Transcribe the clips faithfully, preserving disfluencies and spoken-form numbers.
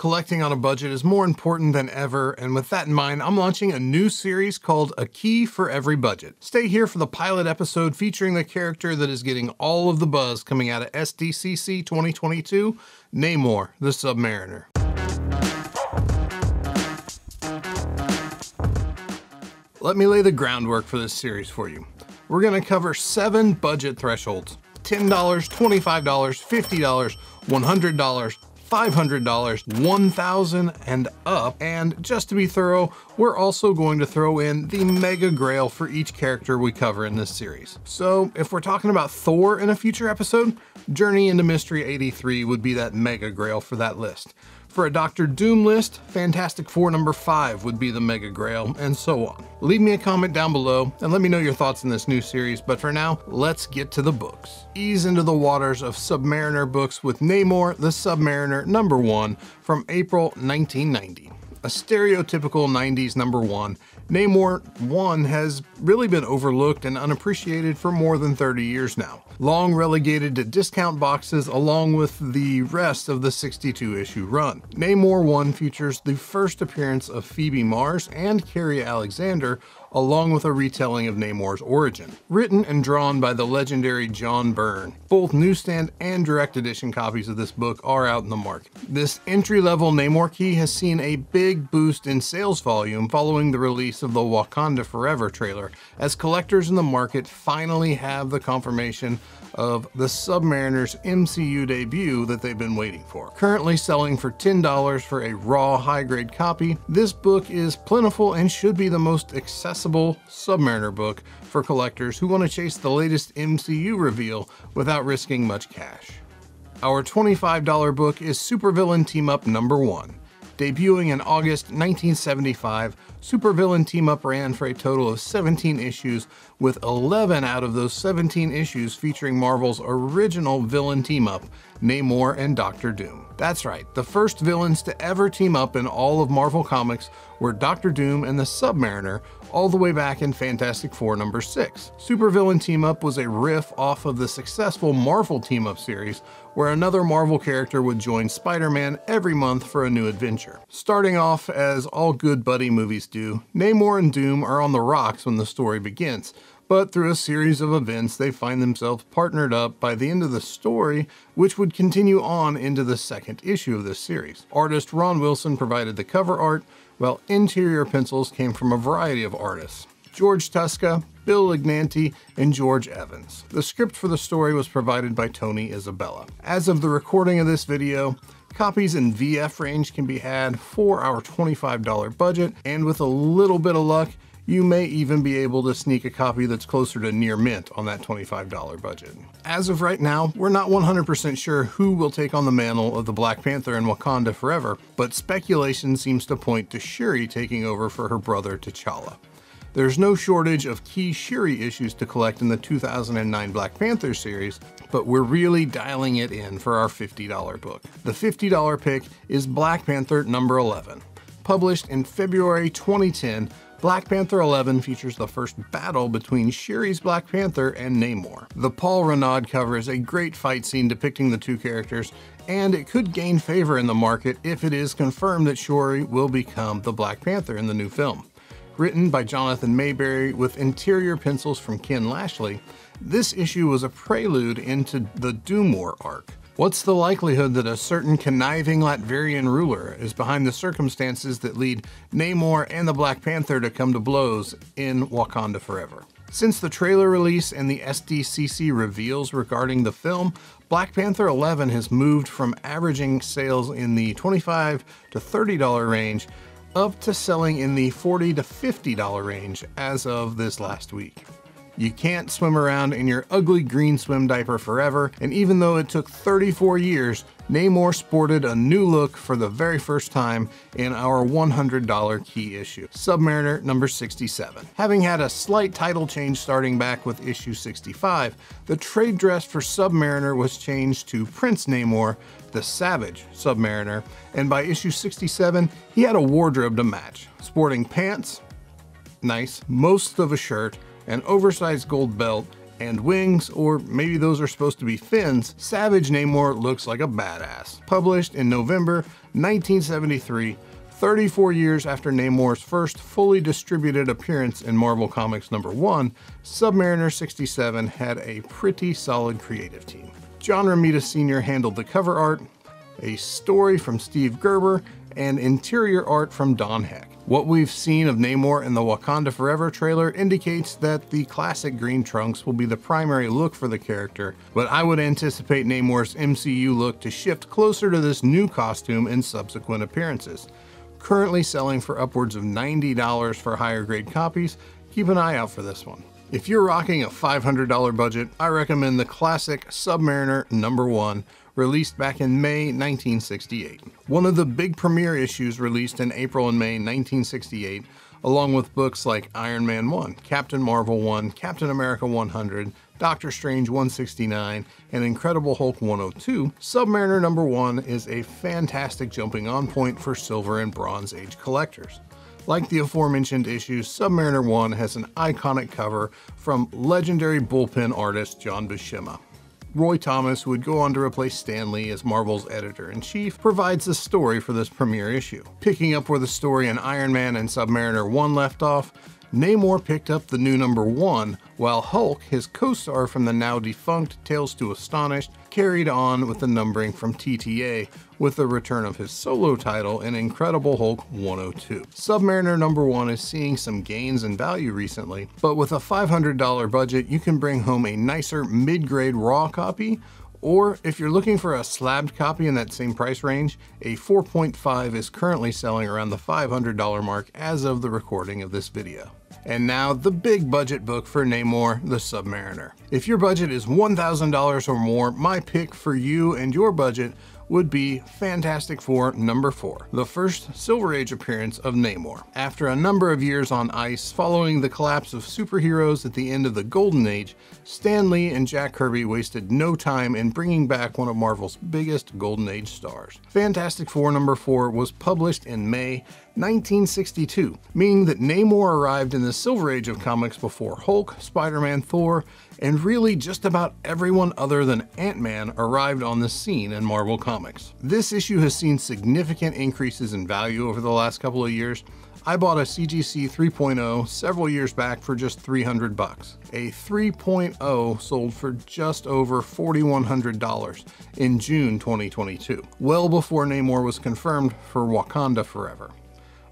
collecting on a budget is more important than ever, and with that in mind, I'm launching a new series called A Key for Every Budget. Stay here for the pilot episode featuring the character that is getting all of the buzz coming out of S D C C twenty twenty-two, Namor the Submariner. Let me lay the groundwork for this series for you. We're gonna cover seven budget thresholds: ten dollars, twenty-five dollars, fifty dollars, one hundred dollars, five hundred dollars, one thousand dollars and up. And just to be thorough, we're also going to throw in the mega grail for each character we cover in this series. So if we're talking about Thor in a future episode, Journey into Mystery eighty-three would be that mega grail for that list. For a Doctor Doom list, Fantastic Four number five would be the mega grail, and so on. Leave me a comment down below and let me know your thoughts in this new series, but for now, let's get to the books. Ease into the waters of Submariner books with Namor the Submariner number one from April nineteen ninety. A stereotypical nineties number one, Namor one has really been overlooked and unappreciated for more than thirty years now, long relegated to discount boxes along with the rest of the sixty-two issue run. Namor one features the first appearance of Phoebe Mars and Carrie Alexander, along with a retelling of Namor's origin. Written and drawn by the legendary John Byrne, both newsstand and direct edition copies of this book are out in the market. This entry-level Namor key has seen a big boost in sales volume following the release of the Wakanda Forever trailer, as collectors in the market finally have the confirmation of the Submariner's M C U debut that they've been waiting for. Currently selling for ten dollars for a raw high-grade copy, this book is plentiful and should be the most accessible Submariner book for collectors who want to chase the latest M C U reveal without risking much cash. Our twenty-five dollar book is Supervillain Team-Up number one. Debuting in August nineteen seventy-five, Supervillain Team-Up ran for a total of seventeen issues, with eleven out of those seventeen issues featuring Marvel's original villain team-up, Namor and Doctor Doom. That's right, the first villains to ever team up in all of Marvel Comics were Doctor Doom and the Submariner, all the way back in Fantastic Four number six. Supervillain Team-Up was a riff off of the successful Marvel Team-Up series, where another Marvel character would join Spider-Man every month for a new adventure. Starting off as all good buddy movies do, Namor and Doom are on the rocks when the story begins, but through a series of events, they find themselves partnered up by the end of the story, which would continue on into the second issue of this series. Artist Ron Wilson provided the cover art, while interior pencils came from a variety of artists: George Tuska, Bill Lignanti, and George Evans. The script for the story was provided by Tony Isabella. As of the recording of this video, copies in V F range can be had for our twenty-five dollar budget, and with a little bit of luck, you may even be able to sneak a copy that's closer to near mint on that twenty-five dollar budget. As of right now, we're not one hundred percent sure who will take on the mantle of the Black Panther in Wakanda Forever, but speculation seems to point to Shuri taking over for her brother T'Challa. There's no shortage of key Shuri issues to collect in the two thousand nine Black Panther series, but we're really dialing it in for our fifty dollar book. The fifty dollar pick is Black Panther number eleven. Published in February twenty ten, Black Panther eleven features the first battle between Shuri's Black Panther and Namor. The Paul Renaud cover is a great fight scene depicting the two characters, and it could gain favor in the market if it is confirmed that Shuri will become the Black Panther in the new film. Written by Jonathan Mayberry with interior pencils from Ken Lashley, this issue was a prelude into the Doom War arc. What's the likelihood that a certain conniving Latvian ruler is behind the circumstances that lead Namor and the Black Panther to come to blows in Wakanda Forever? Since the trailer release and the S D C C reveals regarding the film, Black Panther eleven has moved from averaging sales in the twenty-five to thirty dollar range up to selling in the forty to fifty dollar range as of this last week. You can't swim around in your ugly green swim diaper forever, and even though it took thirty-four years, Namor sported a new look for the very first time in our one hundred dollar key issue, Submariner number sixty-seven. Having had a slight title change starting back with issue sixty-five, the trade dress for Submariner was changed to Prince Namor, the Savage Submariner, and by issue sixty-seven, he had a wardrobe to match, sporting pants, nice, most of a shirt, an oversized gold belt, and wings, or maybe those are supposed to be fins, Savage Namor looks like a badass. Published in November nineteen seventy-three, thirty-four years after Namor's first fully distributed appearance in Marvel Comics number one, Submariner sixty-seven had a pretty solid creative team. John Romita Senior handled the cover art, a story from Steve Gerber, and interior art from Don Heck. What we've seen of Namor in the Wakanda Forever trailer indicates that the classic green trunks will be the primary look for the character, but I would anticipate Namor's M C U look to shift closer to this new costume in subsequent appearances. Currently selling for upwards of ninety dollars for higher grade copies, keep an eye out for this one. If you're rocking a five hundred dollar budget, I recommend the classic Submariner number one, released back in May nineteen sixty-eight. One of the big premiere issues released in April and May nineteen sixty-eight, along with books like Iron Man one, Captain Marvel one, Captain America one hundred, Doctor Strange one sixty-nine, and Incredible Hulk one oh two, Submariner number one is a fantastic jumping on point for Silver and Bronze Age collectors. Like the aforementioned issues, Submariner one has an iconic cover from legendary bullpen artist John Buscema. Roy Thomas, who would go on to replace Stan Lee as Marvel's editor-in-chief, provides the story for this premiere issue. Picking up where the story in Iron Man and Submariner one left off, Namor picked up the new number one, while Hulk, his co-star from the now-defunct Tales to Astonish, carried on with the numbering from T T A with the return of his solo title in Incredible Hulk one oh two. Submariner number one is seeing some gains in value recently, but with a five hundred dollar budget, you can bring home a nicer mid-grade raw copy, or if you're looking for a slabbed copy in that same price range, a four point five is currently selling around the five hundred dollar mark as of the recording of this video. And now the big budget book for Namor the Submariner. If your budget is one thousand dollars or more, my pick for you and your budget would be Fantastic Four number four, the first Silver Age appearance of Namor. After a number of years on ice following the collapse of superheroes at the end of the Golden Age, Stan Lee and Jack Kirby wasted no time in bringing back one of Marvel's biggest Golden Age stars. Fantastic Four number four was published in May nineteen sixty-two, meaning that Namor arrived in the Silver Age of comics before Hulk, Spider-Man, Thor, and really just about everyone other than Ant-Man arrived on the scene in Marvel Comics. This issue has seen significant increases in value over the last couple of years. I bought a C G C three point oh several years back for just three hundred bucks. A three point oh sold for just over forty-one hundred dollars in June twenty twenty-two, well before Namor was confirmed for Wakanda Forever.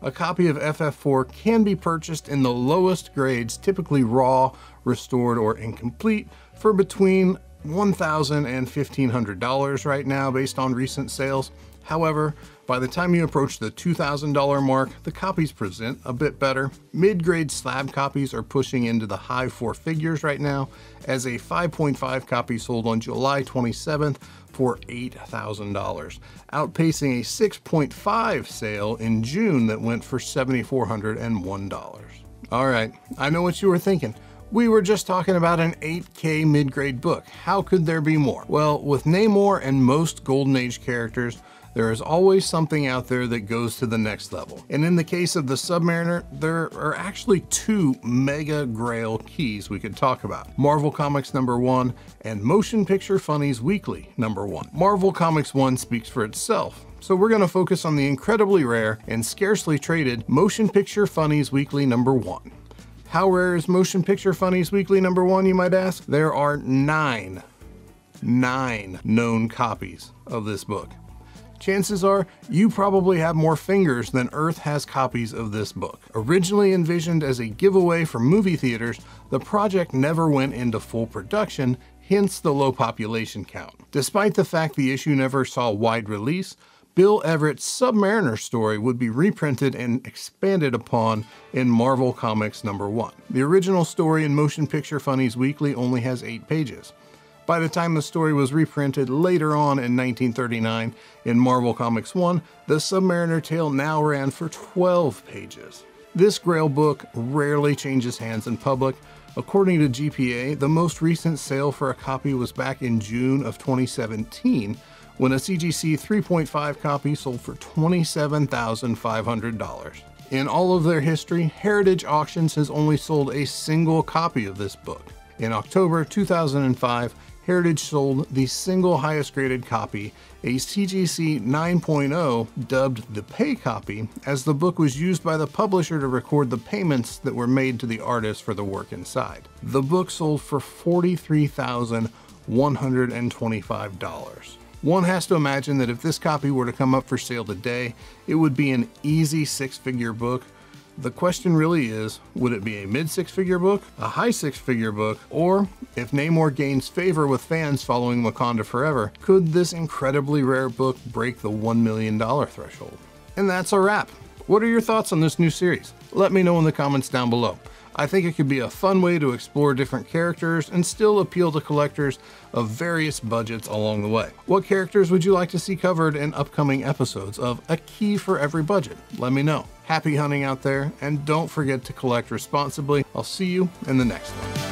A copy of F F four can be purchased in the lowest grades, typically raw, restored, or incomplete, for between one thousand dollars and fifteen hundred dollars right now based on recent sales. However, by the time you approach the two thousand dollar mark, the copies present a bit better. Mid-grade slab copies are pushing into the high four figures right now, as a five point five copy sold on July twenty-seventh for eight thousand dollars, outpacing a six point five sale in June that went for seven thousand four hundred one dollars. All right, I know what you were thinking. We were just talking about an eight K mid-grade book. How could there be more? Well, with Namor and most Golden Age characters, there is always something out there that goes to the next level. And in the case of the Submariner, there are actually two mega grail keys we could talk about. Marvel Comics number one and Motion Picture Funnies Weekly number one. Marvel Comics one speaks for itself, so we're gonna focus on the incredibly rare and scarcely traded Motion Picture Funnies Weekly number one. How rare is Motion Picture Funnies Weekly number one, you might ask? There are nine, nine known copies of this book. Chances are you probably have more fingers than Earth has copies of this book. Originally envisioned as a giveaway for movie theaters, the project never went into full production, hence the low population count. Despite the fact the issue never saw wide release, Bill Everett's Submariner story would be reprinted and expanded upon in Marvel Comics number one. The original story in Motion Picture Funnies Weekly only has eight pages. By the time the story was reprinted later on in nineteen thirty-nine in Marvel Comics one, the Submariner tale now ran for twelve pages. This grail book rarely changes hands in public. According to G P A, the most recent sale for a copy was back in June of twenty seventeen, when a C G C three point five copy sold for twenty-seven thousand five hundred dollars. In all of their history, Heritage Auctions has only sold a single copy of this book. In October two thousand five, Heritage sold the single highest graded copy, a C G C nine point oh dubbed the pay copy, as the book was used by the publisher to record the payments that were made to the artist for the work inside. The book sold for forty-three thousand one hundred twenty-five dollars. One has to imagine that if this copy were to come up for sale today, it would be an easy six-figure book. The question really is, would it be a mid six-figure book, a high six-figure book, or if Namor gains favor with fans following Wakanda Forever, could this incredibly rare book break the one million dollar threshold? And that's a wrap. What are your thoughts on this new series? Let me know in the comments down below. I think it could be a fun way to explore different characters and still appeal to collectors of various budgets along the way. What characters would you like to see covered in upcoming episodes of A Key for Every Budget? Let me know. Happy hunting out there, and don't forget to collect responsibly. I'll see you in the next one.